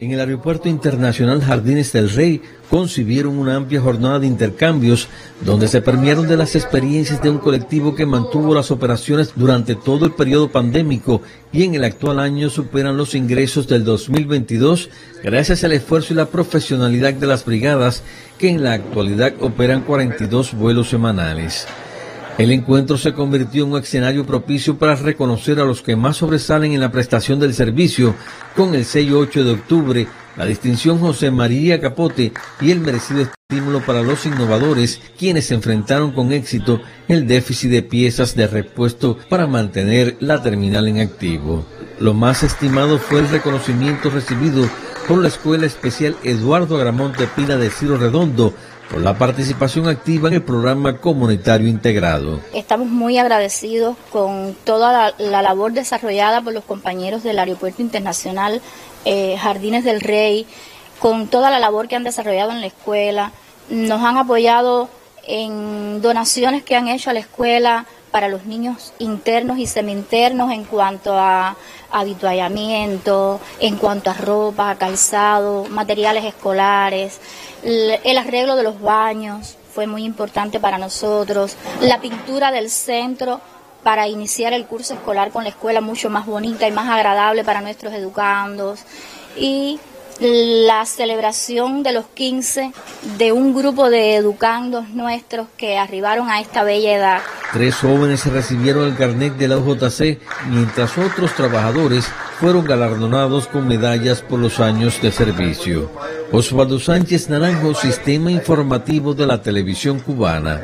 En el Aeropuerto Internacional Jardines del Rey concibieron una amplia jornada de intercambios donde se permearon de las experiencias de un colectivo que mantuvo las operaciones durante todo el periodo pandémico y en el actual año superan los ingresos del 2022 gracias al esfuerzo y la profesionalidad de las brigadas que en la actualidad operan 42 vuelos semanales. El encuentro se convirtió en un escenario propicio para reconocer a los que más sobresalen en la prestación del servicio, con el sello 8 de octubre, la distinción José María Capote y el merecido estímulo para los innovadores, quienes se enfrentaron con éxito el déficit de piezas de repuesto para mantener la terminal en activo. Lo más estimado fue el reconocimiento recibido por la Escuela Especial Eduardo Gramonte de Pila de Ciro Redondo, por la participación activa en el programa comunitario integrado. Estamos muy agradecidos con toda la labor desarrollada por los compañeros del Aeropuerto Internacional Jardines del Rey, con toda la labor que han desarrollado en la escuela. Nos han apoyado en donaciones que han hecho a la escuela para los niños internos y seminternos en cuanto a habituallamiento, en cuanto a ropa, calzado, materiales escolares, el arreglo de los baños fue muy importante para nosotros, la pintura del centro para iniciar el curso escolar con la escuela mucho más bonita y más agradable para nuestros educandos y la celebración de los 15 de un grupo de educandos nuestros que arribaron a esta bella edad. 3 jóvenes recibieron el carnet de la UJC, mientras otros trabajadores fueron galardonados con medallas por los años de servicio. Osvaldo Sánchez Naranjo, Sistema Informativo de la Televisión Cubana.